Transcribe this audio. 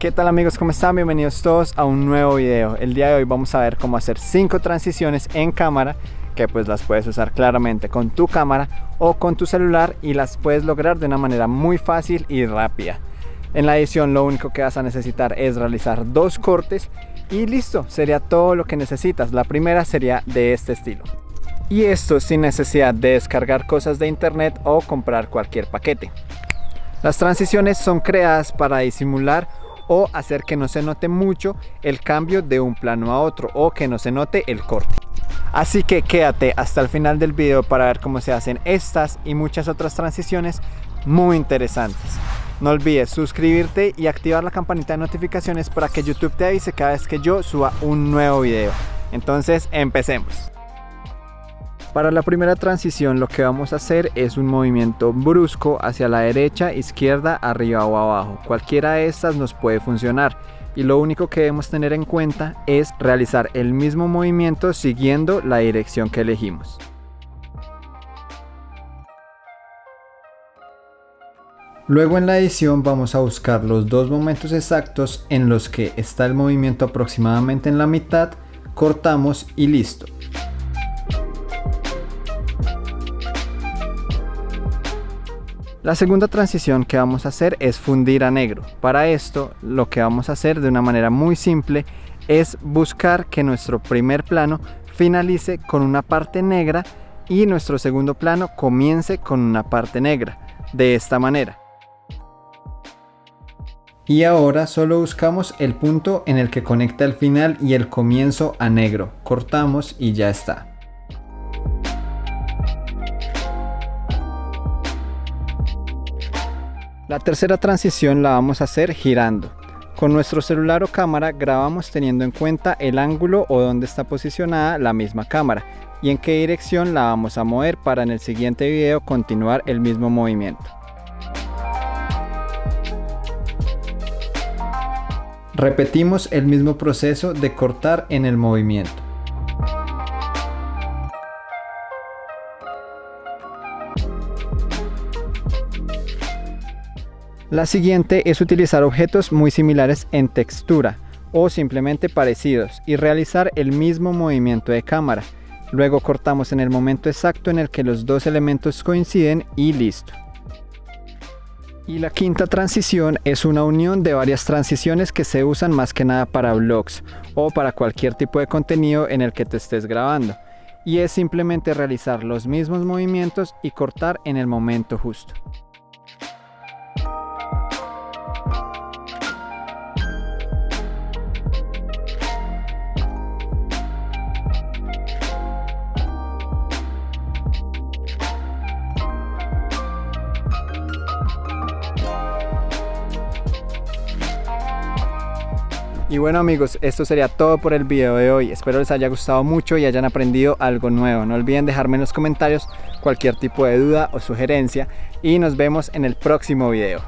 ¿Qué tal amigos? ¿Cómo están? Bienvenidos todos a un nuevo video. El día de hoy vamos a ver cómo hacer 5 transiciones en cámara que pues las puedes usar claramente con tu cámara o con tu celular y las puedes lograr de una manera muy fácil y rápida. En la edición lo único que vas a necesitar es realizar 2 cortes y listo, sería todo lo que necesitas. La primera sería de este estilo. Y esto sin necesidad de descargar cosas de internet o comprar cualquier paquete. Las transiciones son creadas para disimular o hacer que no se note mucho el cambio de un plano a otro o que no se note el corte. Así que quédate hasta el final del video para ver cómo se hacen estas y muchas otras transiciones muy interesantes. No olvides suscribirte y activar la campanita de notificaciones para que YouTube te avise cada vez que yo suba un nuevo video. Entonces empecemos. Para la primera transición lo que vamos a hacer es un movimiento brusco hacia la derecha, izquierda, arriba o abajo. Cualquiera de estas nos puede funcionar y lo único que debemos tener en cuenta es realizar el mismo movimiento siguiendo la dirección que elegimos. Luego en la edición vamos a buscar los 2 momentos exactos en los que está el movimiento aproximadamente en la mitad, cortamos y listo. La segunda transición que vamos a hacer es fundir a negro. Para esto lo que vamos a hacer de una manera muy simple es buscar que nuestro primer plano finalice con una parte negra y nuestro segundo plano comience con una parte negra, de esta manera. Y ahora solo buscamos el punto en el que conecta el final y el comienzo a negro, cortamos y ya está. La tercera transición la vamos a hacer girando. Con nuestro celular o cámara grabamos teniendo en cuenta el ángulo o dónde está posicionada la misma cámara y en qué dirección la vamos a mover para en el siguiente video continuar el mismo movimiento. Repetimos el mismo proceso de cortar en el movimiento. La siguiente es utilizar objetos muy similares en textura o simplemente parecidos y realizar el mismo movimiento de cámara. Luego cortamos en el momento exacto en el que los 2 elementos coinciden y listo. Y la quinta transición es una unión de varias transiciones que se usan más que nada para vlogs o para cualquier tipo de contenido en el que te estés grabando. Y es simplemente realizar los mismos movimientos y cortar en el momento justo. Y bueno amigos, esto sería todo por el video de hoy. Espero les haya gustado mucho y hayan aprendido algo nuevo. No olviden dejarme en los comentarios cualquier tipo de duda o sugerencia y nos vemos en el próximo video.